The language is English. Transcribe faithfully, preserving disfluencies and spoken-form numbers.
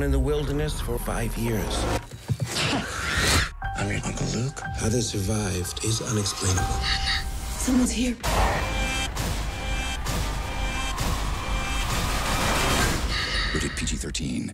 down in the wilderness for five years. I'm your Uncle Luke. How they survived is unexplainable. Mama, someone's here. Rated P G thirteen.